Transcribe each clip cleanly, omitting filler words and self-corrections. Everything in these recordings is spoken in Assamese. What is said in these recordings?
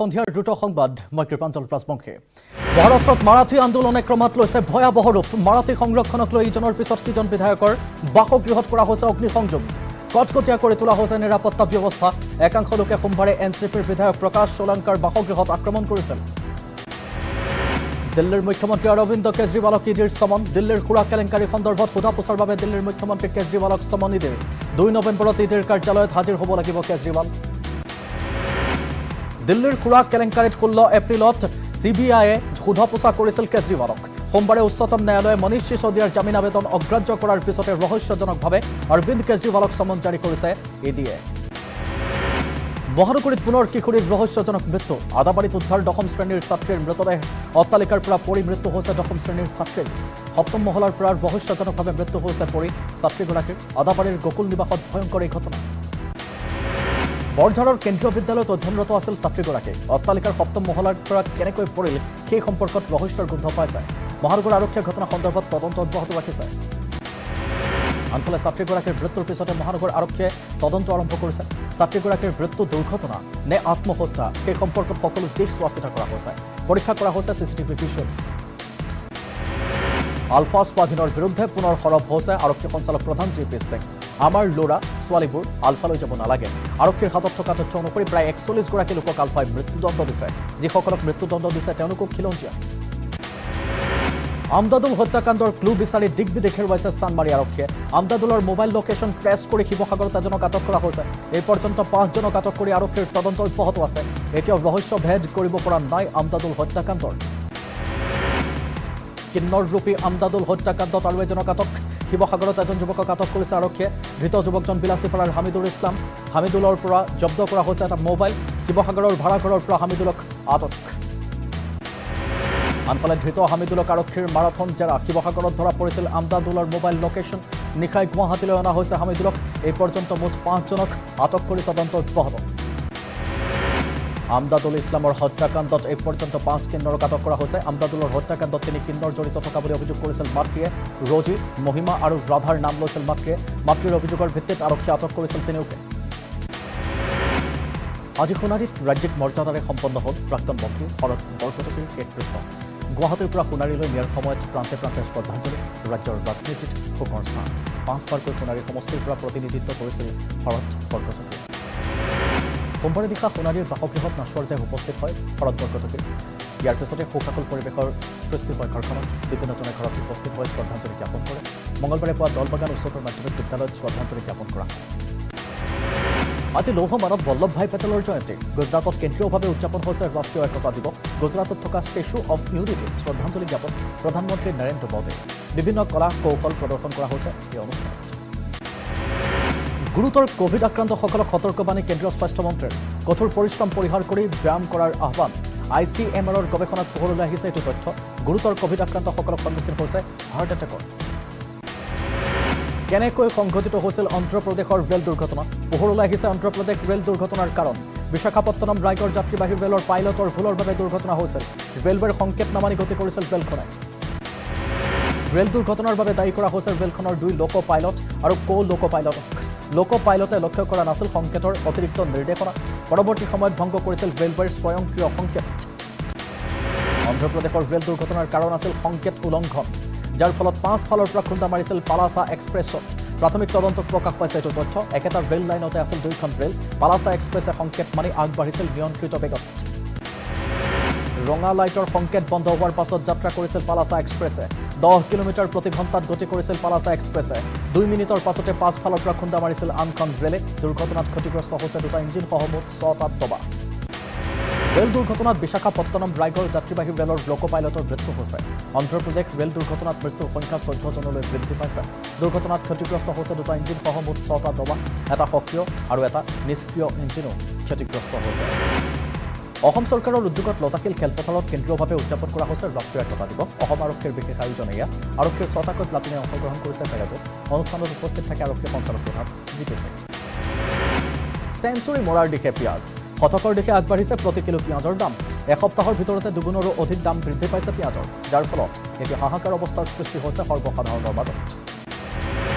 সন্ধিয়াৰ দ্ৰুত সংবাদ মই কৃপাঞ্চল প্ৰাচবংশী মহাৰাষ্ট্ৰত মাৰাঠী আন্দোলনে ক্ৰমাৎ লৈছে ভয়াবহ ৰূপ মাৰাঠী সংৰক্ষণক লৈ ইজনৰ পিছত কিজন বিধায়কৰ বাসগৃহত কৰা হৈছে অগ্নিসংযোগ কটকটীয়া কৰি তোলা হৈছে নিৰাপত্তা ব্যৱস্থা একাংশ লোকে সোমবাৰে এনচিপিৰ বিধায়ক প্ৰকাশ সোলাংকাৰ বাসগৃহত আক্ৰমণ কৰিছিল দিল্লীৰ মুখ্যমন্ত্ৰী অৰবিন্দ কেজৰিৱালক ইডিৰ সমন দিল্লীৰ খুৰা কেলেংকাৰী সন্দৰ্ভত সোধা-পোছাৰ বাবে দিল্লীৰ মুখ্যমন্ত্ৰী কেজৰিৱালক সমন ইডিৰ 2 নৱেম্বৰত ইডিৰ কাৰ্যালয়ত হাজিৰ হ'ব লাগিব কেজৰিৱাল দিল্লীৰ খুৰা কেলেংকাৰীত 16 এপ্ৰিলত CBI এ সোধা-পোছা কৰিছিল কেজৰিৱালক সোমবাৰে উচ্চতম ন্যায়ালয়ে মনীষ সিচোদিয়াৰ জামিন আবেদন অগ্ৰাহ্য কৰাৰ পিছতে ৰহস্যজনকভাৱে অৰবিন্দ কেজৰিৱালক সমন জাৰি কৰিছে ED মহানগৰীত পুনৰ কিশোৰীৰ ৰহস্যজনক মৃত্যু আদাবাৰীত উদ্ধাৰ দশম শ্ৰেণীৰ ছাত্ৰীৰ মৃতদেহ অট্টালিকাৰ পৰা পৰি মৃত্যু হৈছে দশম শ্ৰেণীৰ ছাত্ৰীৰ সপ্তম মহলাৰ পৰা ৰহস্যজনকভাৱে মৃত্যু হৈছে পৰি ছাত্ৰীগৰাকীৰ আদাবাৰীৰ গোকুল নিবাসত ভয়ংকৰ এই ঘটনা বৰঝাৰৰ কেন্দ্ৰীয় বিদ্যালয়ত অধ্যয়নৰত আছিল ছাত্ৰীগৰাকী অট্টালিকাৰ সপ্তম মহলাৰ পৰা কেনেকৈ পৰিল সেই সম্পৰ্কত ৰহস্যৰ গোন্ধ পাইছে মহানগৰ আৰক্ষীয়ে ঘটনা সন্দৰ্ভত তদন্ত অব্যাহত ৰাখিছে আনফালে ছাত্ৰীগৰাকীৰ মৃত্যুৰ পিছতে মহানগৰ আৰক্ষীয়ে তদন্ত আৰম্ভ কৰিছে ছাত্ৰীগৰাকীৰ মৃত্যু দুৰ্ঘটনা নে আত্মহত্যা সেই সম্পৰ্কত সকলো দিশ চোৱাচিতা কৰা হৈছে পৰীক্ষা কৰা হৈছে চিচিটিভি ভিজুৱেলছ আলফা স্বাধীনৰ বিৰুদ্ধে পুনৰ সৰব হৈছে আৰক্ষী সঞ্চালক প্ৰধান জিপি সিং আমাৰ লোৰা সোৱালিবোৰ আলফালৈ যাব নালাগে আৰক্ষীৰ হাতত থকা তথ্য অনুসৰি প্ৰায় 41 গৰাকী লোকক আলফাই মৃত্যুদণ্ড দিছে যিসকলক মৃত্যুদণ্ড দিছে তেওঁলোকক খিলঞ্জীয়া আমদাদুল হত্যাকাণ্ডৰ ক্লু বিচাৰি দিগবিদিশ হেৰুৱাইছে চানমাৰী আৰক্ষীয়ে আমদাদুলৰ মোবাইল লোকেশ্যন ট্ৰেছ কৰি শিৱসাগৰত এজনক আটক কৰা হৈছে এই পৰ্যন্ত 5জনক আটক কৰি আৰক্ষীৰ তদন্ত অব্যাহত আছে এতিয়াও ৰহস্য ভেদ কৰিব পৰা নাই আমদাদুল হত্যাকাণ্ডৰ কিন্নৰ ৰূপী আমদাদুল হত্যাকাণ্ডত আৰু এজনক আটক শিৱসাগৰত এজন যুৱকক আটক কৰিছে আৰক্ষীয়ে ধৃত যুৱকজন বিলাসীপাৰাৰ হামিদুল ইছলাম হামিদুলৰ পৰা জব্দ কৰা হৈছে এটা মোবাইল শিৱসাগৰৰ ভাড়াঘৰৰ পৰা হামিদুলক আটক আনফালে ধৃত হামিদুলক আৰক্ষীৰ মাৰাথন জেৰা শিৱসাগৰত ধৰা পৰিছিল আমদাদুলৰ মোবাইল লোকেশ্যন নিশাই গুৱাহাটীলৈ অনা হৈছে হামিদুলক এই পৰ্যন্ত মুঠ 5জনক আটক কৰি তদন্ত অব্যাহত আমদাদুল ইছলামৰ হত্যাকাণ্ডত এই পৰ্যন্ত 5 কিন্নৰক আটক কৰা হৈছে আমদাদুলৰ হত্যাকাণ্ডত 3 কিন্নৰ জড়িত থকা বুলি অভিযোগ কৰিছিল মাতৃয়ে ৰজি মহিমা আৰু ৰাধাৰ নাম লৈছিল মাতৃয়ে মাতৃৰ অভিযোগৰ ভিত্তিত আৰক্ষী আটক কৰিছিল তিনিওকে আজি সোণাৰীত ৰাজ্যিক মৰ্যাদাৰে সম্পন্ন হ'ল প্ৰাক্তন মন্ত্ৰী শৰৎ বৰকটকীৰ শেষকৃত্য গুৱাহাটীৰ পৰা সোণাৰীলৈ নিয়াৰ সময়ত প্ৰান্তে প্ৰান্তে শ্ৰদ্ধাঞ্জলি ৰাজ্যৰ ৰাজনীতিত শোকৰ ছাঁ 5বাৰকৈ সোণাৰী সমষ্টিৰ পৰা প্ৰতিনিধিত্ব কৰিছিল শৰৎ বৰকটকী সোমবাৰে নিশা সোণাৰীৰ বাসগৃহত নাচৰতে উপস্থিত হয় শৰৎ বৰকটকী ইয়াৰ পিছতে শোকাকুল পৰিৱেশৰ সৃষ্টি হয় ঘৰখনত বিভিন্নজনে ঘৰত উপস্থিত হৈ শ্ৰদ্ধাঞ্জলি জ্ঞাপন কৰে মঙলবাৰে পুৱা দলবাগান উচ্চতৰ মাধ্যমিক বিদ্যালয়ত শ্ৰদ্ধাঞ্জলি জ্ঞাপন কৰা আজি লৌহ মানৱ বল্লভ ভাই পেটেলৰ জয়ন্তী গুজৰাটত কেন্দ্ৰীয়ভাৱে উদযাপন হৈছে ৰাষ্ট্ৰীয় একতা দিৱস গুজৰাটত থকা ষ্টেচু অৱ ইউনিটিত শ্ৰদ্ধাঞ্জলি জ্ঞাপন প্ৰধানমন্ত্ৰী নৰেন্দ্ৰ মোদীয়ে বিভিন্ন কলা কৌশল প্ৰদৰ্শন কৰা হৈছে এই অনুষ্ঠানত গুৰুতৰ কোভিড আক্ৰান্তসকলক সতৰ্কবাণী কেন্দ্ৰীয় স্বাস্থ্য মন্ত্ৰীৰ কঠোৰ পৰিশ্ৰম পৰিহাৰ কৰি ব্যায়াম কৰাৰ আহ্বান ICMRৰ গৱেষণাত পোহৰলৈ আহিছে এইটো তথ্য গুৰুতৰ কোভিড আক্ৰান্তসকলক সন্মুখীন হৈছে হাৰ্ট এটেকৰ কেনেকৈ সংঘটিত হৈছিল অন্ধ্ৰপ্ৰদেশৰ ৰেল দুৰ্ঘটনা পোহৰলৈ আহিছে অন্ধ্ৰপ্ৰদেশ ৰেল দুৰ্ঘটনাৰ কাৰণ বিশাখাপট্টনম ৰায়গড় যাত্ৰীবাহী ৰেলৰ পাইলটৰ ভুলৰ বাবে দুৰ্ঘটনা হৈছিল ৰেলৱেৰ সংকেত নামানি গতি কৰিছিল ৰেলখনে ৰেল দুৰ্ঘটনাৰ বাবে দায়ী কৰা হৈছে ৰেলখনৰ 2 লোক পাইলট আৰু কো লোক পাইলটে লক্ষ্য কৰা নাছিল সংকেতৰ অতিৰিক্ত নিৰ্দেশনা পৰৱৰ্তী সময়ত ভংগ কৰিছিল ৰেলৱেৰ স্বয়ংক্ৰিয় সংকেত অন্ধ্ৰপ্ৰদেশৰ ৰেল দুৰ্ঘটনাৰ কাৰণ আছিল সংকেত উলংঘন যাৰ ফলত 5 ফালৰ পৰা খুন্দা মাৰিছিল পালাসা এক্সপ্ৰেছত প্ৰাথমিক তদন্তত প্ৰকাশ পাইছে এই তথ্য একেটা ৰেল লাইনতে আছিল দুইখন ৰেল পালাসা এক্সপ্ৰেছে সংকেত মানি আগবাঢ়িছিল নিয়ন্ত্ৰিত বেগত ৰঙা লাইটৰ সংকেত বন্ধ হোৱাৰ পাছত যাত্ৰা কৰিছিল পালাসা এক্সপ্ৰেছে 10 কিলোমিটাৰ প্ৰতি ঘণ্টাত গতি কৰিছিল পালাসা এক্সপ্ৰেছে 2 মিনিটৰ পাছতে 5 ফালৰ পৰা খুন্দা মাৰিছিল আনখন ৰেলে দুৰ্ঘটনাত ক্ষতিগ্ৰস্ত হৈছে দুটা ইঞ্জিন সহ মুঠ 6টা দবা ৰেল দুৰ্ঘটনাত বিশাখাপট্টনম ৰায়গড় যাত্ৰীবাহী ৰেলৰ লোক পাইলটৰ মৃত্যু হৈছে অন্ধ্ৰপ্ৰদেশ ৰেল দুৰ্ঘটনাত মৃত্যুৰ সংখ্যা 14জনলৈ বৃদ্ধি পাইছে দুৰ্ঘটনাত ক্ষতিগ্ৰস্ত হৈছে দুটা ইঞ্জিন সহ মুঠ 6টা দবা এটা সক্ৰিয় আৰু এটা নিষ্ক্ৰিয় ইঞ্জিনো ক্ষতিগ্ৰস্ত হৈছে অসম চৰকাৰৰ উদ্যোগত লতাকিল খেলপথাৰত কেন্দ্ৰীয়ভাৱে উদযাপন কৰা হৈছে ৰাষ্ট্ৰীয় একতা দিৱস অসম আৰক্ষীৰ বিশেষ আয়োজনে ইয়াত আৰক্ষীৰ 6টাকৈ প্লাটুনে অংশগ্ৰহণ কৰিছে পেৰেডত অনুষ্ঠানত উপস্থিত থাকে আৰক্ষী সঞ্চালক প্ৰধান জিপি সিং চেঞ্চুৰী মৰাৰ দিশে পিয়াজ শতকৰ দিশে আগবাঢ়িছে প্ৰতি কিলো পিঁয়াজৰ দাম এসপ্তাহৰ ভিতৰতে দুগুণৰো অধিক দাম বৃদ্ধি পাইছে পিঁয়াজৰ যাৰ ফলত এতিয়া হাহাকাৰ অৱস্থাৰ সৃষ্টি হৈছে সৰ্বসাধাৰণৰ মাজত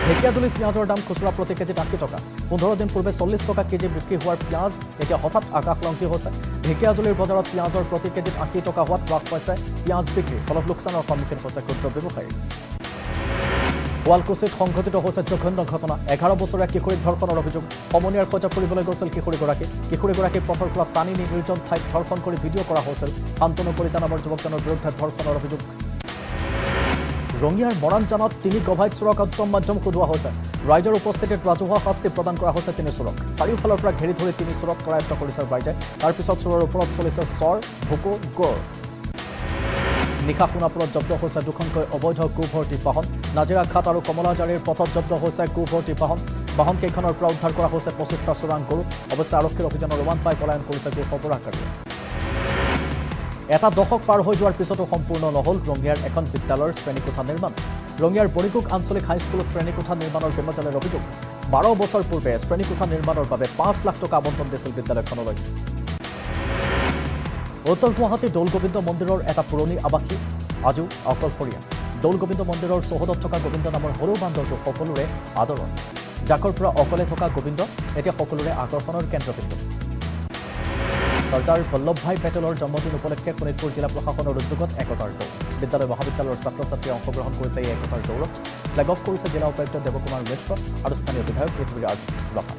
ঢেকিয়াজুলিত পেঁয়াজের দাম খুচরা প্রতি কেজি 8 টাকা। 15 দিন পূর্বে 40 টাকা কেজি বিক্রি হওয়ার পেঁয়াজ এতিয়া হঠাৎ আকাশলংঘী হয়েছে। ঢেকিয়াজুলির বাজারত পেঁয়াজের প্রতি কেজিত 80 টাকা হওয়াত হ্রাস পাইছে পেঁয়াজ বিক্রি, ফলত লোকসানের সন্মুখীন হয়েছে ক্ষুদ্র ব্যবসায়ী। শুৱালকুছিত সংঘটিত হয়েছে জঘন্য ঘটনা। 11 বছরীয়া কিশোরীর ধর্ষণের অভিযোগ। সমনীয়ার খোঁজা ফুরিবলৈ গৈছিল কিশোরীগৰাকী পথৰ পৰা টানি নি নির্জন ঠাইত ধর্ষণ করে ভিডিও করা হয়েছিল। শান্তনু কলিতা নামৰ যুৱকজনৰ বিৰুদ্ধে ধর্ষণের অভিযোগ। রঙিয়ার মরানজানত 3 গভাইত চোরক উত্তম মাধ্যম খুদুয়া হয়েছে। রাইজের উপস্থিতিত রাজহুয়া শাস্তি প্রদান করা হয়েছে 3 চোরক। চারিওফালের পৰা ঘেরি ধরে 3 চোরক কৰায়ত্ব করেছে রাইজে। তারপিছত চোরের উপর চলিছে চর ভুকু গড়। নিশা সোনাপুৰত জব্দ হয়েছে 2খনকৈ অবৈধ গু ভর্তি বাহন। নাজিরাঘাট আর কমলাজারির পথত জব্দ হয়েছে গু ভর্তি বাহন। বাহনকেইখনৰ পৰা উদ্ধার করা হয়েছে 25টা চোৰাং গৰু। অৱশ্যে আৰক্ষীৰ অভিযানৰ ৰমান পাই পলায়ন কৰিছে গৰু অপহৰণকাৰী। এটা দশক পার হয়ে যাওয়ার পিছতো সম্পূর্ণ নহল রঙিয়ার এখন বিদ্যালয়ের শ্রেণীকোঠা নির্মাণ। রঙিয়ার বড়িকুক আঞ্চলিক হাইস্কুল শ্রেণীকোঠা নির্মাণের বেমাজালের অভিযোগ। 12 বছর পূর্বে শ্রেণীকোঠা নির্মাণের বাবে 5 লাখ টাকা আবণ্টন দিয়েছিল বিদ্যালয়খনলৈ। উত্তর গুৱাহাটী দৌলগোবিন্দ মন্দিরের এটা পুরনি আবাসী আজিও অকলশরিয়া। দৌলগোবিন্দ মন্দিরের চৌহদত থাকা গোবিন্দ নামের সরু বান্দরটি সকলের আদরণ। জাকরপুরা অকলে থাকা গোবিন্দ এটা সকলের আকর্ষণের কেন্দ্রবিন্দু। সর্দার বল্লভ ভাই পেটেলৰ জন্মদিন উপলক্ষে শোণিতপুর জেলা প্রশাসনের উদ্যোগত একতাৰ দৌৰ। বিদ্যালয় মহাবিদ্যালয়ের ছাত্র-ছাত্রী অংশগ্রহণ করেছে এই একতাৰ দৌৰত। ফ্ল্যাগ অফ করেছে জেলা উপায়ুক্ত দেবকুমার মিশ্র আর স্থানীয় বিধায়ক পৃথ্বীরাজ রাভা।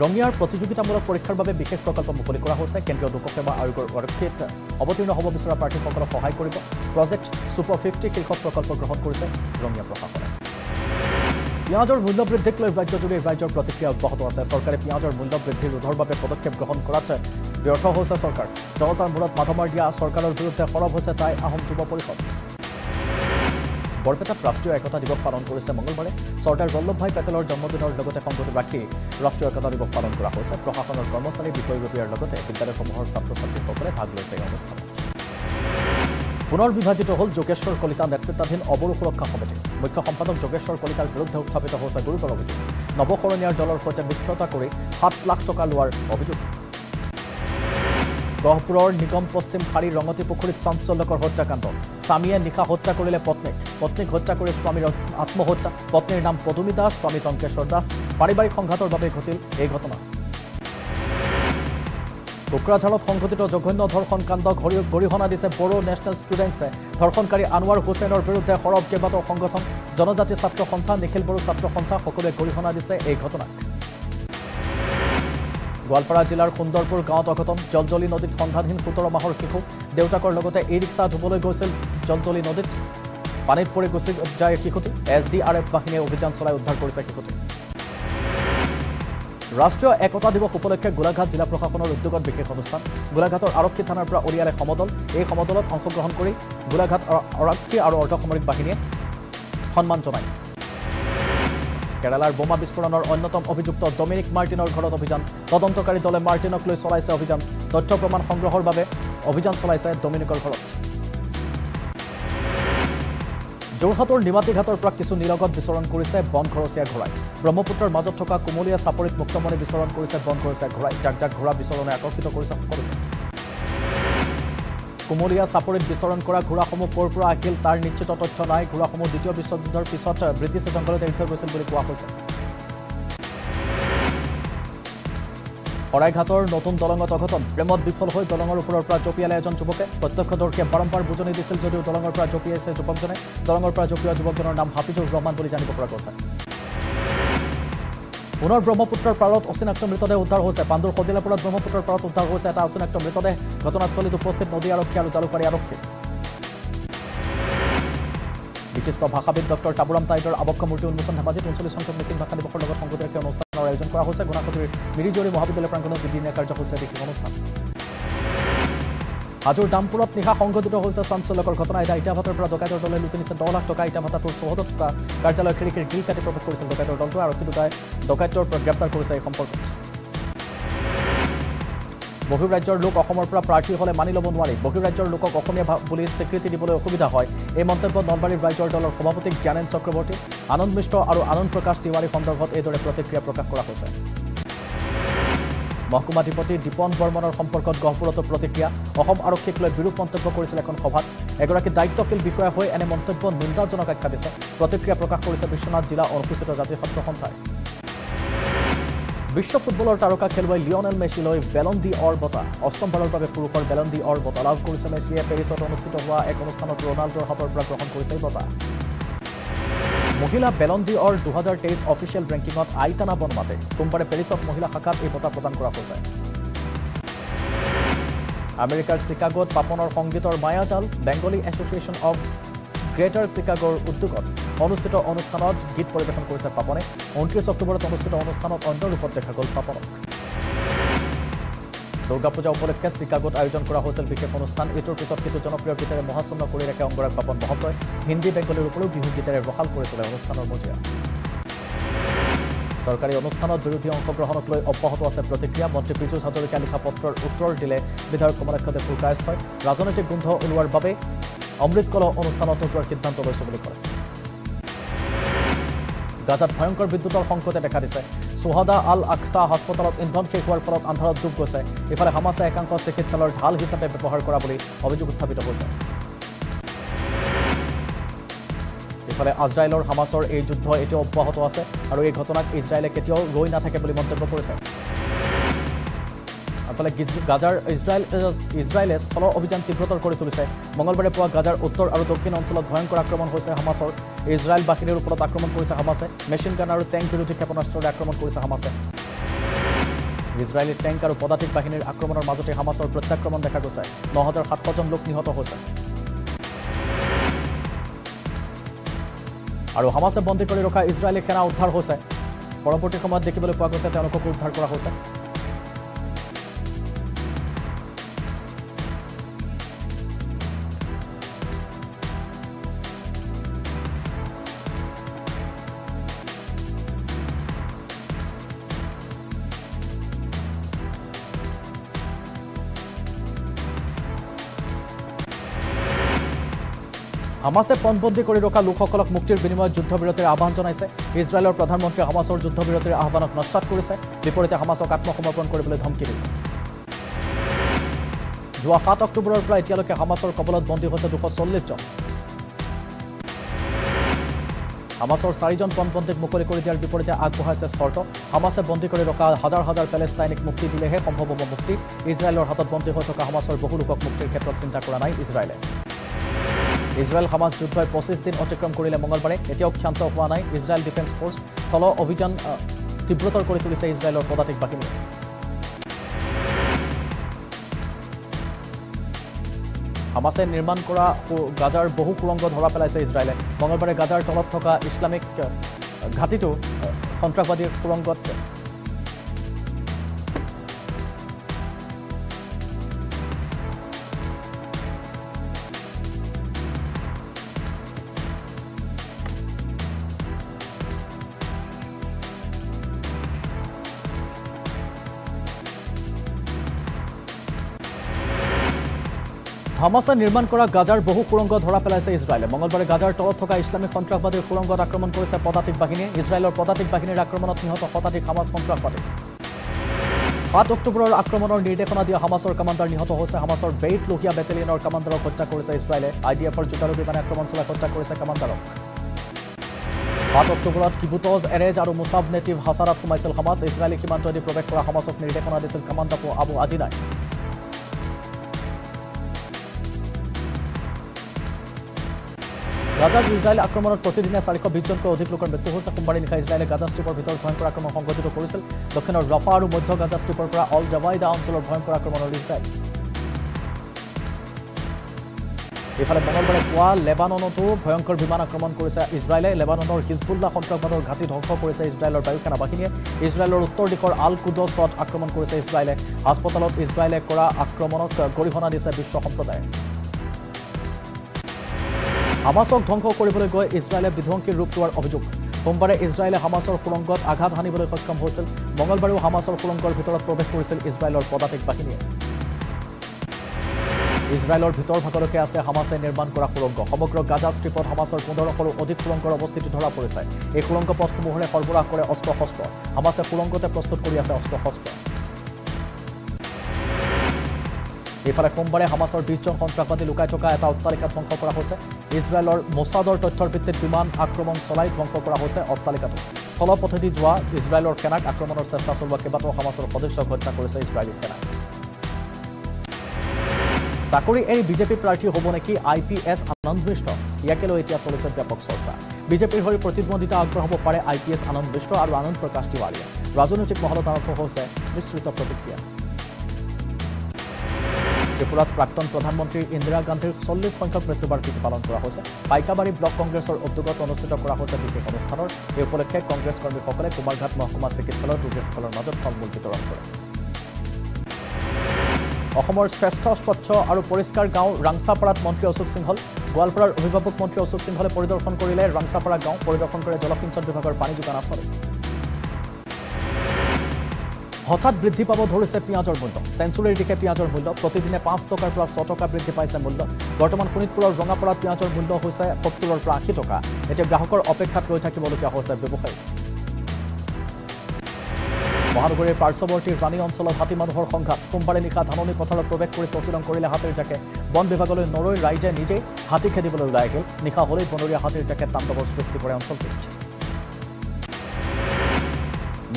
রঙিয়ার প্রতিযোগিতামূলক পরীক্ষার বাবে বিশেষ প্রকল্প মুক্তি করা হয়েছে। কেন্দ্রীয় লোকসেবা আয়োগের আৰক্ষীত অবতীর্ণ হব বিচরা প্রার্থীসকলক সহায় করব। প্রজেক্ট সুপার 50 শীর্ষক প্রকল্প গ্রহণ করেছে রঙিয়া প্রশাসনে। পেঁয়াজের মূল্য বৃদ্ধিক রাজ্যজুড়ে রাইজের প্রতিক্রিয়া অব্যাহত আছে। সরকারে পেঁয়াজের মূল্য বৃদ্ধির রোধের পদক্ষেপ গ্রহণ করাত ব্যর্থ হয়েছে সরকার। জনতার মূলত মাধমার দিয়া সরকারের বিরুদ্ধে সরব হয়েছে তাই আহম যুব পরিষদ। বরপেটাত রাষ্ট্রীয় একতা দিবস পালন করেছে মঙ্গলবারে। সর্দার বল্লভ ভাই পেটেলৰ জন্মদিনের সংগতি রাখি রাষ্ট্রীয় একতা দিবস পালন করা হয়েছে। প্রশাসনের কর্মচারী বিষয়গোপীয়ার বিদ্যালয়সমূহের ছাত্র-ছাত্রীসকলে ভাগ লৈছে এই অনুষ্ঠান। পুনৰ বিভাজিত হল যোগেশ্বৰ কলিতা নেতৃত্বাধীন অবরো সুরক্ষা সমিতি। মুখ্য সম্পাদক যোগেশ্বৰ কলিতাৰ বিরুদ্ধে উত্থাপিত হয়েছে গুরুতর অভিযোগ। নবকরণীয়ার দলের সঙ্গে মিত্রতা করে 7 লাখ টাকা লওয়ার অভিযোগ। গহপুরের নিগম পশ্চিম খাড়ি রঙতিপুখুরীত চাঞ্চল্যকর হত্যাকাণ্ড। স্বামীয়ে নিশা হত্যা করলে পত্নীক হত্যা করে স্বামীর আত্মহত্যা। পত্নীর নাম পদুমী দাস, স্বামী টঙ্কেশ্বর দাস। পারিবারিক সংঘাতের বাবে ঘটিল এই ঘটনা। কোকরাঝালত সংঘটিত জঘন্য ধর্ষণ কাণ্ড গৰিহণা দিছে বড়ো নেশ্যনেল ষ্টুডেণ্টছে। ধর্ষণকারী আনোয়ার হুছেইনৰ বিরুদ্ধে সৰব কেইবাটাও সংগঠন। জনজাতি ছাত্র সন্থা, নিখিল বড়ো ছাত্র সন্থা সকলে গৰিহণা দিছে এই ঘটনাক। গোয়ালপাড়া জেলার সুন্দরপুর গাঁৱত অঘটন। জলজলি নদীত সন্ধানহীন 17 মাহর শিশু। দেউতাকৰ লগতে এই ৰিক্সা ধুবলৈ গৈছিল জলজলি নদীত। পানীত পৰি গুচি যায় শিশুটি। SDRF বাহিনীয়ে অভিযান চলাই উদ্ধাৰ কৰিছে শিশুটি। রাষ্ট্রীয় একতা দিবস উপলক্ষে গোলাঘাট জেলা প্রশাসনের উদ্যোগত বিশেষ অনুষ্ঠান। গোলাঘাটের আৰক্ষী থানাৰ পৰা উলিয়ালে সমদল। এই সমদলত অংশগ্রহণ করে গোলাঘাট আৰক্ষী আর অর্ধসামরিক বাহিনীয়ে সন্মান জানায়। কেরালার বোমা বিস্ফোরণের অন্যতম অভিযুক্ত ডমিনিক মার্টিনের ঘৰত অভিযান। তদন্তকারী দলে মার্টিনক লৈ চলাইছে অভিযান। তথ্য প্রমাণ সংগ্রহের বাবে অভিযান চলাইছে ডমিনিকর ঘৰত। যোৰহাটৰ নিমাতীঘাটৰ পৰা কিছু নিলগত বিচৰণ কৰিছে বনঘৰচীয়া ঘোঁৰাই। ব্রহ্মপুত্ৰৰ মাজত থকা কুমলীয়া চাপৰিত মুক্তমণি বিচৰণ কৰিছে বনঘৰচীয়া ঘোঁৰাই। যাক যাক ঘোঁৰা বিচৰণে আকৰ্ষিত কৰিছে সকলোকে। কুমলীয়া চাপৰিত বিচৰণ কৰা ঘোঁৰাসমূহ ক'ৰ পৰা আহিল তাৰ নিশ্চিত তথ্য নাই। ঘোঁৰাসমূহ দ্বিতীয় বিশ্বযুদ্ধৰ পিছত ব্ৰিটিছ জংঘলত এৰি থৈ গৈছিল বুলি কোৱা হৈছে। শৰাইঘাটৰ নতুন দলঙত অঘটন। প্ৰেমত বিফল হৈ দলঙৰ ওপৰৰ পৰা জঁপিয়ালে এজন যুৱকে। প্ৰত্যক্ষদৰ্শীয়ে বাৰম্বাৰ বুজনি দিছিল যদিও দলঙৰ পৰা জঁপিয়াইছে যুৱকজনে। দলঙৰ পৰা জঁপিওৱা যুৱকজনৰ নাম হাফিজুৰ ৰহমান বুলি জানিব পৰা গৈছে। পুনৰ ব্ৰহ্মপুত্ৰৰ পাৰত অচিনাক্ত মৃতদেহ উদ্ধাৰ হৈছে। পাণ্ডুৰ সদিলাপুৰত ব্ৰহ্মপুত্ৰৰ পাৰত উদ্ধাৰ হৈছে এটা অচিনাক্ত মৃতদেহ। ঘটনাস্থলীত উপস্থিত নদী আৰক্ষী আৰু জালুকবাৰী আৰক্ষী। বিশিষ্ট ভাষাবিদ ডক্টৰ টাবুৰাম টাইটৰ আবক্ষ মূৰ্তি উন্মোচন। ধেমাজিত 39সংখ্যক মিচিং ভাষা দিৱসৰ লগত সংগতি ৰাখি অনুষ্ঠানৰ আয়োজন কৰা হৈছে। গুণাখুটিৰ মিৰিজীয়ৰী মহাবিদ্যালয় প্ৰাংগণত দুদিনীয়া কাৰ্যসূচীৰে বিশেষ অনুষ্ঠান। হাজোৰ দামপুৰত নিশা সংঘটিত হৈছে চাঞ্চল্যকৰ ঘটনা। এটা ইটাভাটাৰ পৰা ডকাইতৰ দলে লুটি নিছে 10 লাখ টকা। ইটাভাটাটোৰ চৌহদত থকা কাৰ্যালয়ৰ খিৰিকীৰ গ্ৰিল কাটি প্ৰৱেশ কৰিছিল ডকাইতৰ দলটো। আৰক্ষী দুটাই ডকাইতৰ গ্ৰেপ্তাৰ কৰিছে এই সম্পৰ্কত। বহিৰ ৰাজ্যৰ লোক অসমৰ পৰা প্ৰাৰ্থী হ'লে মানি ল'ব নোৱাৰি। বহিৰ ৰাজ্যৰ লোকক অসমীয়া বুলি স্বীকৃতি দিবলৈ অসুবিধা হয়। এই মন্তব্য নলবাৰীৰ ৰাইজৰ দলৰ সভাপতি জ্ঞানেন চক্ৰৱৰ্তী, আনন্দ মিশ্ৰ আৰু আনন্দ প্ৰকাশ তিৱাৰী সন্দৰ্ভত এইদৰে প্ৰতিক্ৰিয়া প্ৰকাশ কৰা হৈছে। মহকুমাধিপতি দীপন বৰ্মনৰ সম্পৰ্কত গহপুৰত প্ৰতিক্ৰিয়া অসম আৰক্ষীক লৈ বিৰূপ মন্তব্য কৰিছিল এখন সভাত এগৰাকী দায়িত্বশীল বিষয়া হৈ এনে মন্তব্য নিন্দাজনক আখ্যা দিছে প্ৰতিক্ৰিয়া প্ৰকাশ কৰিছে বিশ্বনাথ জিলা অনুসূচিত জাতি সত্ৰ সন্থাই বিশ্ব ফুটবলৰ তাৰকা খেলুৱৈ লিঅনেল মেছি লৈ বেলন ডি অৰ বঁটা অষ্টমবাৰৰ বাবে পুৰুষৰ বেলন ডি অৰ বঁটা লাভ কৰিছে মেছিয়ে পেৰিছত অনুষ্ঠিত হোৱা এক অনুষ্ঠানত ৰনাল্ডৰ হাতৰ পৰা গ্ৰহণ কৰিছে বঁটা महिला बेलन डी और 2023 ऑफिशियल रैंकिंग में आईताना बनमाते सोमवार पेरिस महिला शाखा बता प्रदान अमेरिकार शिकागोत पापनर संगीत मायाजाल बेंगली एसोसिएशन ऑफ ग्रेटर शिकागोर उद्योग अनुष्ठित अनुष्ठान गीत परिवेशन कर पापने 29 अक्टोबर अनुष्ठित अनुष्ठान अन्य रूप देखा गल पापनक दुर्गा पूजा उपलक्षे शिकागोत आयोजन विशेष अनुष्ठान इटर पिछत किछु जनप्रिय गीतरे महाचन्न कर रखे अंगराग पापन महतोय हिंदी बेंगलीर उपरि बिहु गीतरे रहाल कर तोले अनुष्ठान मजिया सरकारी अनुष्ठान विरोधी अंशग्रहणक लै अब्याहत आछे प्रतिक्रिया मंत्री पीयूष हाजरिकाय लिखा पत्र उत्तर दिले विधायक कमलेश देव प्रायश्चय राजनैतिक गोंध ओलोवार बारे अमृत कलह अनुष्ठान तोतोर सिद्धांत লৈছে বুলি কয় गाजात भयंकर विद्युतर संकटे देखा दिছে सोहादा आल আকসা হাসপাতালত ইন্ধন শেষ হোৱাৰ ফলত আন্ধাৰত ডুব গৈছে ইফালে হামাছে একাংশ চিকিৎসালয়ৰ ঢাল হিচাপে ব্যৱহাৰ কৰা বুলি অভিযোগ উত্থাপিত হৈছে ইফালে ইজৰাইলৰ হামাছৰ এই যুদ্ধ এতিয়া অব্যাহত আছে আৰু এই ঘটনাক ইজৰাইলে কেতিয়াও ৰৈ নাথাকে বুলি মন্তব্য কৰিছে আনফালে গাজাৰ ইজৰাইলে স্থল অভিযান তীব্ৰতৰ কৰি তুলিছে মঙলবাৰে পুৱা গাজাৰ উত্তৰ আৰু দক্ষিণ অঞ্চলত ভয়ংকৰ আক্ৰমণ হৈছে হামাছৰ ইজৰাইল বাহিনীৰ ওপৰত আক্ৰমণ কৰিছে হামাছে মেচিন গান আৰু টেংক বিৰোধী ক্ষেপণাস্ত্ৰৰে আক্ৰমণ কৰিছে হামাছে ইজৰাইলী টেংক আৰু পদাতিক বাহিনীৰ আক্ৰমণৰ মাজতে হামাছৰ প্ৰত্যাক্ৰমণ দেখা গৈছে 9700জন লোক নিহত হৈছে আৰু হামাছে বন্দী কৰি ৰখা ইজৰাইলী সেনা উদ্ধাৰ হৈছে পৰৱৰ্তী সময়ত দেখিবলৈ পোৱা গৈছে তেওঁলোকক উদ্ধাৰ কৰা হৈছে হামাছে পণবন্দী কৰি ৰখা লোকসকলক মুক্তিৰ বিনিময়ত যুদ্ধবিৰতিৰ আহ্বান জনাইছে ইজৰাইলৰ প্ৰধানমন্ত্ৰীয়ে হামাছৰ যুদ্ধবিৰতিৰ আহ্বানক নস্যাৎ কৰিছে বিপৰীতে হামাছক আত্মসমৰ্পণ কৰিবলৈ ধমকি দিছে যোৱা 7 অক্টোবৰৰ পৰা এতিয়ালৈকে হামাছৰ কবলত বন্দী হৈছে 240জন হামাছৰ 4জন পণবন্দীক মুকলি কৰি দিয়াৰ বিপৰীতে আগবঢ়াইছে চৰ্ত হামাছে বন্দী কৰি ৰখা হাজাৰ হাজাৰ পেলেষ্টাইনিক মুক্তি দিলেহে সম্ভৱ হ'ব মুক্তি ইজৰাইলৰ হাতত বন্দী হৈ থকা হামাছৰ বহু লোকক মুক্তিৰ ক্ষেত্ৰত চিন্তা কৰা নাই ইজৰাইলে ইজৰাইল হামাছ যুদ্ধই 25 দিন অতিক্ৰম কৰিলে মঙলবাৰে এতিয়াও ক্ষান্ত হোৱা নাই ইজৰাইল ডিফেন্স ফ'ৰ্চ স্থল অভিযান তীব্ৰতৰ কৰি তুলিছে ইজৰাইলৰ পদাতিক বাহিনীয়ে হামাছে নিৰ্মাণ কৰা গাজাৰ বহু সুৰংগ ধৰা পেলাইছে ইজৰাইলে মঙলবাৰে গাজাৰ তলত থকা ইছলামিক ঘাটিটো সন্ত্ৰাসবাদীৰ সুৰংগত হামাছে নিৰ্মাণ কৰা গাজাৰ বহু সুৰংগ ধৰা পেলাইছে ইজৰাইলে মঙলবাৰে গাজাৰ তলত থকা ইছলামিক সন্ত্ৰাসবাদীৰ সুৰংগত আক্ৰমণ কৰিছে পদাতিক বাহিনীয়ে ইজৰাইলৰ পদাতিক বাহিনীৰ আক্ৰমণত নিহত শতাধিক হামাছ সন্ত্ৰাসবাদী 7 অক্টোবৰৰ আক্ৰমণৰ নিৰ্দেশনা দিয়া হামাছৰ কমাণ্ডাৰ নিহত হৈছে হামাছৰ বেইট লোহিয়া বেটেলিয়নৰ কমাণ্ডাৰক হত্যা কৰিছে ইজৰাইলে IDFৰ যুঁজাৰু বিমানে আক্ৰমণ চলাই হত্যা কৰিছে কমাণ্ডাৰক 7 অক্টোবৰত কিবুটজ এৰেজ আৰু মুছাব নেটিভ হাছাৰাত সোমাইছিল হামাছ ইজৰাইলী সীমান্তত প্ৰৱেশ কৰা হামাছক নিৰ্দেশনা দিছিল কমাণ্ডাৰ আবু আজিলাই গাজাৰ ইজৰাইল আক্ৰমণত প্ৰতিদিনে 420জনকৈ অধিক লোকৰ মৃত্যু হৈছে সোমবাৰে নিশা ইজৰাইলে গাজা ষ্ট্ৰীপৰ ভিতৰত ভয়ংকৰ আক্ৰমণ সংঘটিত কৰিছিল দক্ষিণৰ ৰাফা আৰু মধ্য গাজা ষ্ট্ৰীপৰ পৰা অল জাৱাইদা অঞ্চলৰ ভয়ংকৰ আক্ৰমণৰ ইজৰাইল ইফালে মঙলবাৰে পুৱা লেবাননতো ভয়ংকৰ বিমান আক্ৰমণ কৰিছে ইজৰাইলে লেবাননৰ হিজবুল্লাহ সন্ত্ৰাসবাদৰ ঘাটি ধ্বংস কৰিছে ইজৰাইলৰ বায়ুসেনা বাহিনীয়ে ইজৰাইলৰ উত্তৰ দিশৰ আল কুদছত আক্ৰমণ কৰিছে ইজৰাইলে হাস্পতালত ইজৰাইলে কৰা আক্ৰমণক গৰিহণা দিছে বিশ্ব সম্প্ৰদায়ে হামাছক ধ্বংস কৰিবলৈ গৈ ইজৰাইলে বিধ্বংসী ৰূপ লোৱাৰ অভিযোগ সোমবাৰে ইজৰাইলে হামাছৰ সুৰংগত আঘাত হানিবলৈ সক্ষম হৈছিল মঙলবাৰেও হামাছৰ সুৰংগৰ ভিতৰত প্ৰৱেশ কৰিছিল ইজৰাইলৰ পদাতিক বাহিনীয়ে ইজৰাইলৰ ভিতৰ ভাগলৈকে আছে হামাছে নিৰ্মাণ কৰা সুৰংগ সমগ্ৰ গাজা ষ্ট্ৰীপত হামাছৰ 15শৰো অধিক সুৰংগৰ অৱস্থিতি ধৰা পৰিছে এই সুৰংগ পথসমূহৰে সৰবৰাহ কৰে অস্ত্ৰ শস্ত্ৰ হামাছে সুৰংগতে প্ৰস্তুত কৰি আছে অস্ত্ৰ শস্ত্ৰ ইফালে সোমবাৰে হামাছৰ ২০জন সন্ত্ৰাসবাদী লুকাই থকা এটা অট্টালিকা ধ্বংস কৰা হৈছে। ইছৰাইলৰ মোছাদৰ তথ্যৰ ভিত্তিত বিমান আক্ৰমণ চলাই ধ্বংস কৰা হৈছে অট্টালিকাটো। স্থলপথেদি যোৱা ইছৰাইলৰ সেনাক আক্ৰমণৰ চেষ্টা চলোৱা কেইবাটাও হামাছৰ সদস্যক হত্যা কৰিছে ইছৰাইলী সেনাই। চাকৰি এৰি বিজেপি প্ৰাৰ্থী হ'ব নেকি IPS আনন্দ মিশ্ৰ? ইয়াকে লৈ এতিয়া চলিছে ব্যাপক চৰ্চা। বিজেপিৰ হৈ প্ৰতিদ্বন্দ্বিতা আগবঢ়াব পাৰে IPS আনন্দ মিশ্ৰ আৰু আনন্দ প্ৰকাশ তিৱাৰীয়ে। ৰাজনৈতিক মহলত আৰম্ভ হৈছে মিশ্ৰিত প্ৰতিক্ৰিয়া। ত্ৰিপুৰাত প্ৰাক্তন প্ৰধানমন্ত্ৰী ইন্দিৰা গান্ধীৰ ৪০ সংখ্যক মৃত্যুবাৰ্ষিকী পালন কৰা হৈছে। পাইকাবাৰী ব্লক কংগ্ৰেছৰ উদ্যোগত অনুষ্ঠিত কৰা হৈছে বিশেষ অনুষ্ঠানৰ। এই উপলক্ষে কংগ্ৰেছ কৰ্মীসকলে কুমাৰঘাট মহকুমা চিকিৎসালয়ত ৰোগীসকলৰ মাজত ফল মূল বিতৰণ কৰে। অসমৰ শ্ৰেষ্ঠ স্বচ্ছ আৰু পৰিষ্কাৰ গাঁও ৰাংচাপাৰাত মন্ত্ৰী অশোক সিংহল। গোৱালপাৰাৰ অভিভাৱক মন্ত্ৰী অশোক সিংহলে পৰিদৰ্শন কৰিলে ৰাংচাপাৰা গাঁও, পৰিদৰ্শন কৰি জলসিঞ্চন বিভাগৰ পানী যোগান আঁচনি। হঠাৎ বৃদ্ধি পাব ধৰিছে পিঁয়াজৰ মূল্য। চেঞ্চুৰীৰ দিশে পিঁয়াজৰ মূল্য প্ৰতিদিনে ৫ টকাৰ পৰা ৬ টকা বৃদ্ধি পাইছে মূল্য। বৰ্তমান শোণিতপুৰৰ ৰঙাপাৰাত পিঁয়াজৰ মূল্য হৈছে ৭০ৰ পৰা ৮০ টকা। এতিয়া গ্ৰাহকৰ অপেক্ষাত ৰৈ থাকিবলগীয়া হৈছে ব্যৱসায়ী। মহানগৰীৰ পাৰ্শ্বৱৰ্তী ৰাণী অঞ্চলত হাতী মানুহৰ সংঘাত। সোমবাৰে নিশা ধাননি পথাৰত প্ৰৱেশ কৰি প্ৰতিৰং কৰিলে হাতীৰ জাকে। বন বিভাগলৈ নৰৈ ৰাইজে নিজেই হাতী খেদিবলৈ ওলাই আহিল। নিশা হ'লেই বনৰীয়া হাতীৰ জাকে তাণ্ডৱৰ সৃষ্টি কৰে অঞ্চলটোত।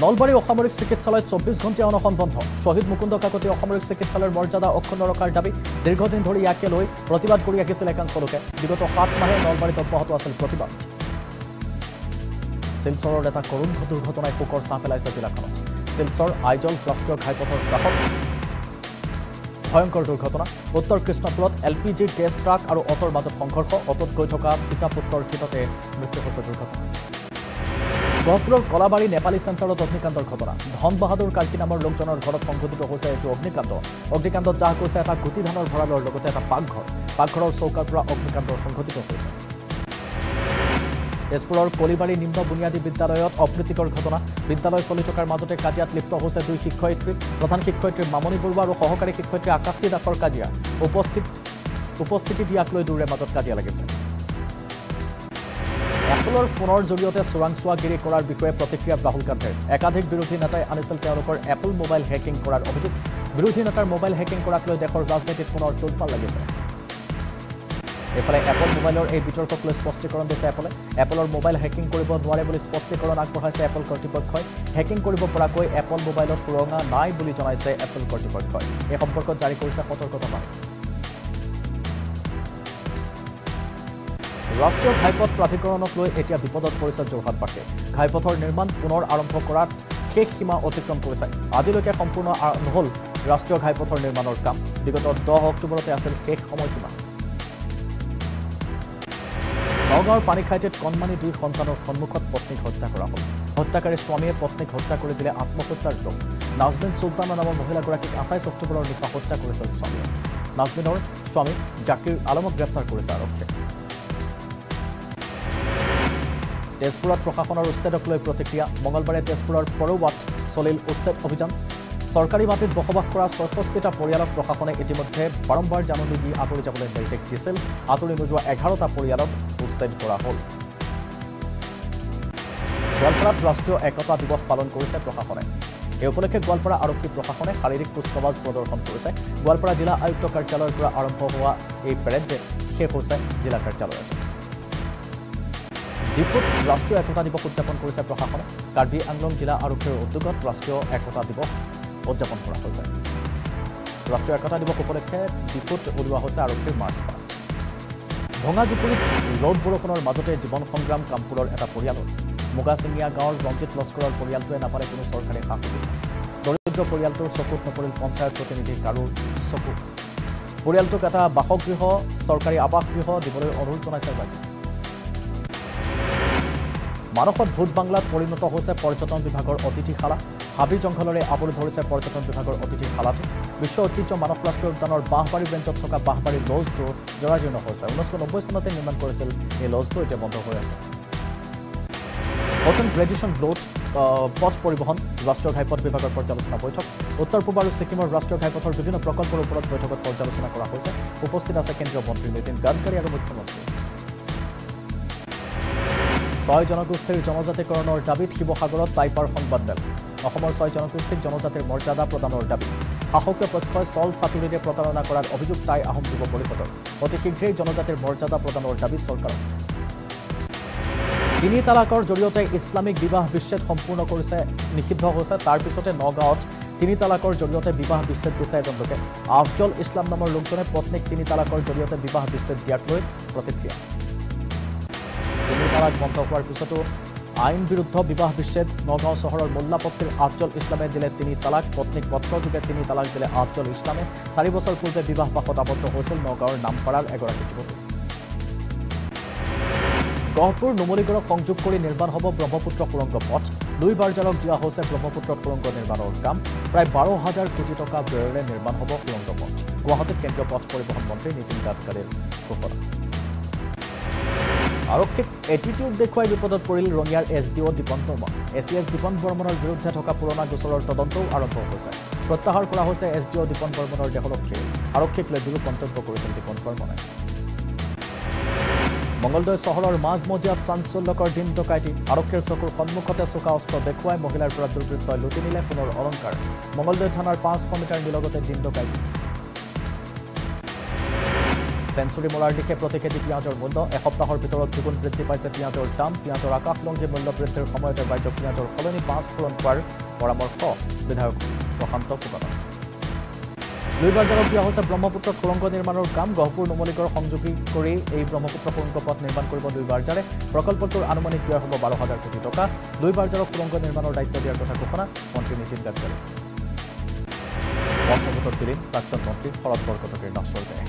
নলবাৰী অসামৰিক চিকিৎসালয়ত ২৪ ঘণ্টীয়া অনশন বন্ধ। শ্বহীদ মুকুন্দ কাকতি অসামৰিক চিকিৎসালয়ৰ মৰ্যাদা অক্ষুণ্ণ ৰখাৰ দাবী। দীৰ্ঘদিন ধৰি ইয়াকে লৈ প্ৰতিবাদ কৰি আহিছিল একাংশ লোকে। বিগত ৭ মাহে নলবাৰীত অব্যাহত আছিল প্ৰতিবাদ। শিলচৰৰ এটা কৰুণ দুৰ্ঘটনাই শোকৰ ছাঁ পেলাইছে জিলাখনত। শিলচৰ আইজল ৰাষ্ট্ৰীয় ঘাইপথৰ কাষত ভয়ংকৰ দুৰ্ঘটনা। উত্তৰ কৃষ্ণপুৰত LPG গেছ ট্ৰাক আৰু অটোৰ মাজত সংঘৰ্ষ। অটোত গৈ থকা পিতা পুত্ৰৰ ক্ষিততে মৃত্যু হৈছে দুৰ্ঘটনা। গহপুৰৰ কলাবাৰী নেপালী চেণ্টাৰত অগ্নিকাণ্ডৰ ঘটনা। ধন বাহাদুৰ কাৰ্কি নামৰ লোকজনৰ ঘৰত সংঘটিত হৈছে এইটো অগ্নিকাণ্ড। অগ্নিকাণ্ডত জাহ গৈছে এটা গুটি ধানৰ ভঁৰালৰ লগতে এটা পাকঘৰ। পাকঘৰৰ চৌকাৰ পৰা অগ্নিকাণ্ড সংঘটিত হৈছে। তেজপুৰৰ কলিবাৰী নিম্ন বুনিয়াদী বিদ্যালয়ত অপ্ৰীতিকৰ ঘটনা। বিদ্যালয় চলি থকাৰ মাজতে কাজিয়াত লিপ্ত হৈছে 2 শিক্ষয়িত্ৰী। প্ৰধান শিক্ষয়িত্ৰী মামণি বৰুৱা আৰু সহকাৰী শিক্ষয়িত্ৰী আকাশী দাসৰ কাজিয়া। উপস্থিতি দিয়াক লৈ দুয়োৰে মাজত কাজিয়া লাগিছে। এপলৰ ফোনৰ জৰিয়তে চোৰাংচোৱাগিৰি কৰাৰ বিষয়ে প্ৰতিক্ৰিয়া ৰাহুল গান্ধীৰ। একাধিক বিৰোধী নেতাই আনিছিল তেওঁলোকৰ এপল মোবাইল হেকিং কৰাৰ অভিযোগ। বিৰোধী নেতাৰ মোবাইল হেকিং কৰাক লৈ দেশৰ ৰাজনীতিত পুনৰ তোলপাল লাগিছে। এফালে এপল মোবাইলৰ এই বিতৰ্কক লৈ স্পষ্টীকৰণ দিছে এপলে। এপলৰ মোবাইল হেকিং কৰিব নোৱাৰে বুলি স্পষ্টীকৰণ আগবঢ়াইছে এপল কৰ্তৃপক্ষই। হেকিং কৰিব পৰাকৈ এপল মোবাইলত সুৰঙা নাই বুলি জনাইছে এপল কৰ্তৃপক্ষই। এই সম্পৰ্কত জাৰি কৰিছে সতৰ্কতা বাণী। ৰাষ্ট্ৰীয় ঘাইপথ প্ৰাধিকৰণক লৈ এতিয়া বিপদত পৰিছে যোৰহাটবাসী। ঘাইপথৰ নিৰ্মাণ পুনৰ আৰম্ভ কৰাত শেষ সীমা অতিক্ৰম কৰিছে। আজিলৈকে সম্পূৰ্ণ নহ'ল ৰাষ্ট্ৰীয় ঘাইপথৰ নিৰ্মাণৰ কাম। বিগত ১০ অক্টোবৰতে আছিল শেষ সময়সীমা। নগাঁৱৰ পানীখাইটিত কণমানি 2 সন্তানৰ সন্মুখত পত্নীক হত্যা কৰা হ'ল। হত্যাকাৰী স্বামীয়ে পত্নীক হত্যা কৰি দিলে আত্মহত্যাৰ দোষ। নাজমিন চুলতানা নামৰ মহিলাগৰাকীক ২৮ অক্টোবৰৰ নিশা হত্যা কৰিছিল স্বামীয়ে। নাজমিনৰ স্বামী জাকিৰ আলমক গ্ৰেপ্তাৰ কৰিছে আৰক্ষীয়ে। তেজপুৰত প্ৰশাসনৰ উচ্ছেদক লৈ প্ৰতিক্ৰিয়া। মঙলবাৰে তেজপুৰৰ পৰুৱাত চলিল উচ্ছেদ অভিযান। চৰকাৰী মাটিত বসবাস কৰা ৬৬টা পৰিয়ালক প্ৰশাসনে ইতিমধ্যে বাৰম্বাৰ জাননী দি আঁতৰি যাবলৈ নিৰ্দেশ দিছিল। আঁতৰি নোযোৱা ১১টা পৰিয়ালক উচ্ছেদ কৰা হ'ল। গোৱালপাৰাত ৰাষ্ট্ৰীয় একতা দিৱস পালন কৰিছে প্ৰশাসনে। এই উপলক্ষে গোৱালপাৰা আৰক্ষী প্ৰশাসনে শাৰীৰিক কুচকাৱাজ প্ৰদৰ্শন কৰিছে। গোৱালপাৰা জিলা আয়ুক্ত কাৰ্যালয়ৰ পৰা আৰম্ভ হোৱা এই পেৰেড শেষ হৈছে জিলা কাৰ্যালয়ত। ডিফুত ৰাষ্ট্ৰীয় একতা দিৱস উদযাপন কৰিছে প্ৰশাসনে। কাৰ্বি আংলং জিলা আৰক্ষীৰ উদ্যোগত ৰাষ্ট্ৰীয় একতা দিৱস উদযাপন কৰা হৈছে। ৰাষ্ট্ৰীয় একতা দিৱস উপলক্ষে ডিফুত উলিওৱা হৈছে আৰক্ষীৰ মাৰ্চ পাষ্ট। ভঙাজুপুৰীত ৰ'দ বৰষুণৰ মাজতে জীৱন সংগ্ৰাম কামপুৰৰ এটা পৰিয়ালৰ। মুগাচিঙীয়া গাঁৱৰ ৰঞ্জিত লস্কৰৰ পৰিয়ালটোৱে নাপালে কোনো চৰকাৰী সা সুবিধা। দৰিদ্ৰ পৰিয়ালটোৰ চকুত নপৰিল পঞ্চায়ত প্ৰতিনিধি কাৰো চকু। পৰিয়ালটোক এটা বাসগৃহ, চৰকাৰী আৱাসগৃহ দিবলৈ অনুৰোধ জনাইছে ৰাইজে। মানসত ভূত বাংলাত পৰিণত হৈছে পৰ্যটন বিভাগৰ অতিথিশালা। হাবি জংঘলৰে আৱৰি ধৰিছে পৰ্যটন বিভাগৰ অতিথিশালাটো। বিশ্ব ঐতিহ্য মানস ৰাষ্ট্ৰীয় উদ্যানৰ বাঁহবাৰী বেঞ্চত থকা বাঁহবাৰী লজটো জৰাজীৰ্ণ হৈছে। ১৯৯০ চনতে নিৰ্মাণ কৰিছিল এই লজটো, এতিয়া বন্ধ হৈ আছে। অটল গ্ৰেজুৱেশ্যন ব্ল'ড পথ পৰিবহণ ৰাষ্ট্ৰীয় ঘাইপথ বিভাগৰ পৰ্যালোচনা বৈঠক। উত্তৰ পূব আৰু ছিকিমৰ ৰাষ্ট্ৰীয় ঘাইপথৰ বিভিন্ন প্ৰকল্পৰ ওপৰত বৈঠকত পৰ্যালোচনা কৰা হৈছে। উপস্থিত আছে কেন্দ্ৰীয় মন্ত্ৰী নীতিন গাডকাৰী আৰু মুখ্যমন্ত্ৰী। ৬ জনগোষ্ঠীৰ জনজাতিকৰণৰ দাবীত শিৱসাগৰত টাইপাৰ সংবাদ মেল। অসমৰ ৬ জনগোষ্ঠীক জনজাতিৰ মৰ্যাদা প্ৰদানৰ দাবী। আহকে প্রত্যয় সল সাতুরিরে প্রতারণা করার অভিযোগ তাই আহম যুব পরিষদর অতি শীঘ্রেই জনজাতির মর্যাদা প্রদানের দাবি সরকার। তিনি তালাকর জড়িয়তে ইসলামিক বিবাহ বিচ্ছেদ সম্পূর্ণ করেছে নিষিদ্ধ হয়েছে। তারপিছতে নগাঁওত তিনি তালাকর জড়িয়তে বিবাহ বিচ্ছেদ দিছে এজন লোকে। আফজল ইসলাম নামের লোকজনে পত্নীক তিনি তালাকর জড়িয়তে বিবাহ বিচ্ছেদ দিয়াক লৈ প্রতিক্রিয়া। তিনি তালাক বন্ধ হওয়ার পিছতো আইন বিরুদ্ধ বিবাহ বিচ্ছেদ। নগাঁও শহরের মোল্লাপট্টির আফজল ইসলামে দিলে তিনি তালাক, পত্নীক পত্রযোগে তিনি তালাক দিলে আফজল ইসলামে। 4 বছর পূর্বে বিবাহ পাশত আবদ্ধ হয়েছিল নগাঁওর নামপাড়ার এগৰাকী যুৱতী। গহপুর নুমলীগড়ক সংযোগ করে নির্মাণ হব ব্রহ্মপুত্র সুরঙ্গ পথ। 2 বার্জালক দিয়া হয়েছে ব্রহ্মপুত্র সুরঙ্গ নির্মাণের কাম। প্রায় 12,000 কোটি টাকা ব্যয়ের নির্মাণ হব সুরঙ্গ পথ। গুয়াহাটিত কেন্দ্রীয় পথ পরিবহন মন্ত্রী নীতিন গাডকারির ঘোষণা। আরক্ষীক এটিটিউড দেখুৱাই বিপদত পৰিল ৰঙিয়াৰ SDO দীপন বৰ্মন। ACS দীপন বৰ্মনৰ বিৰুদ্ধে থকা পুৰণা গোচৰৰ তদন্তও আৰম্ভ হৈছে। প্রত্যাহাৰ কৰা হৈছে SDO দীপন বৰ্মনৰ দেহৰক্ষীক। আৰক্ষীক লৈ বিৰূপ মন্তব্য কৰিছিল দীপন বৰ্মনে। মঙ্গলদৈ শহরের মাজমজিয়াত চাঞ্চল্যকর দিন ডকাইতি। আরক্ষীর চকুর সম্মুখতে চোকা অস্ত্র দেখুৱাই মহিলার পৰা দুর্বৃত্তই লুটি নিলে সোণৰ অলংকাৰ। মঙ্গলদৈ থানার 500 মিটার নিলগতে দিন ডকাইতি। সেঞ্চুরি মরার দিকে প্রতি কেজি পিঁয়াজের মূল্য। এসপ্তাহের ভিতর দ্বিগুণ বৃদ্ধি পাইছে পিঁয়াজের দাম। পিঁয়াজের আকাশলঙ্গী মূল্য বৃদ্ধির সময়তে রাজ্য পিঁয়াজের সলনি 5 ফোৰণ খোৱাৰ পরামর্শ বিধায়ক প্ৰশান্ত ফুকনৰ। 2 বার্জালক দিয়া হয়েছে ব্রহ্মপুত্র সুরঙ্গ নির্মাণের কাম। গহপুর নুমলীগড় সংযোগী করে এই ব্রহ্মপুত্র সুরঙ্গ পথ নির্মাণ করব 2 বার্জালে। প্রকল্পটোর আনুমানিক ব্যয় হব 12,000 কোটি টাকা। 2 বার্জালক সুরঙ্গ নির্মাণের দায়িত্ব দিয়ার কথা ঘোষণা মন্ত্রী নীতিন গাডকারি। পঞ্চমুখত দিলেন প্রাক্তন মন্ত্রী শরৎ বরকটকীর নশ্বর দেহ।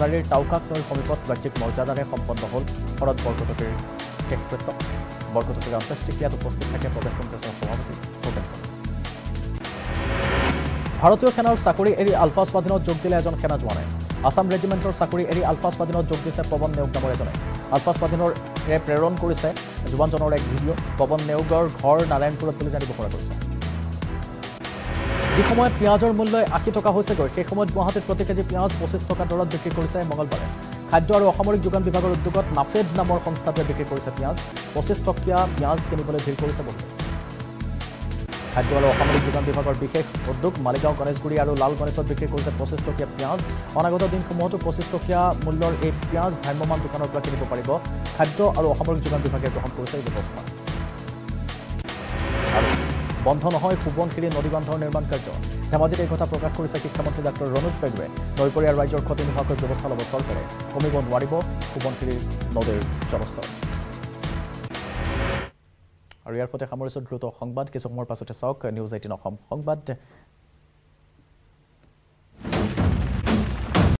সোনাৰীৰ টাউকাক নৈৰ সমীপত ৰাজ্যিক মর্যাদারে সম্পন্ন হল শরৎ বরকটকীর শেষকৃত্য। বরকটকীর অন্ত্যেষ্টিক্রিয়াত উপস্থিত থাকে প্রদেশ কংগ্রেসের সভাপতি ভূপেন্দ্র। ভারতীয় সেনার চাকরি এড়ি আলফা স্বাধীনত যোগ দিলে এজন সেনা জোৱানে। আসাম ৰেজিমেণ্টৰ চাকৰি এড়ি আলফা স্বাধীনত যোগ দিছে পৱন নেওগ নামৰ এজনে। আলফা স্বাধীনৰে প্ৰেৰণ কৰিছে জোৱানজনৰ এক ভিডিঅ'। পৱন নেওগৰ ঘৰ নাৰায়ণপুৰত বুলি জানিব পৰা গৈছে। যি সময়ত পিঁয়াজৰ মূল্য 80 টকা হৈছেগৈ, সেই সময়ত গুৱাহাটীত প্ৰতি কেজি পিঁয়াজ 25 টকা দৰত বিক্ৰী কৰিছে মঙলবাৰে। খাদ্য আৰু অসামৰিক যোগান বিভাগৰ উদ্যোগত নাফেড নামৰ সংস্থাটোৱে বিক্ৰী কৰিছে পিঁয়াজ। 25 টকীয়া পিঁয়াজ কিনিবলৈ ভিৰ কৰিছে বহুতে। খাদ্য আৰু অসামৰিক যোগান বিভাগৰ বিশেষ উদ্যোগ মালিগাঁও, গণেশগুৰি আৰু লাল গণেশত বিক্ৰী কৰিছে 25 টকীয়া পিঁয়াজ। অনাগত দিনসমূহতো 25 টকীয়া মূল্যৰ এই পিঁয়াজ ভ্ৰাম্যমান দোকানৰ পৰা কিনিব পাৰিব। খাদ্য আৰু অসামৰিক যোগান বিভাগে গ্ৰহণ কৰিছে এই ব্যৱস্থা। বন্ধ নহয় সোৱণশিৰি নদী বান্ধৰ নিৰ্মাণ কাৰ্য। ধেমাজিত এই কথা প্ৰকাশ কৰিছে শিক্ষামন্ত্ৰী ডাক্তৰ ৰণোজ পেগুৱে। নৈপৰীয়াৰ ৰাইজৰ ক্ষতি নোহোৱাকৈ ব্যৱস্থা ল'ব চৰকাৰে। কমিব নোৱাৰিব সোৱণশিৰি নদীৰ জলস্তৰ। আৰু ইয়াৰ সৈতে সামৰিছোঁ দ্ৰুত সংবাদ। কিছু সময়ৰ পাছতে চাওক নিউজ 18 সংবাদ।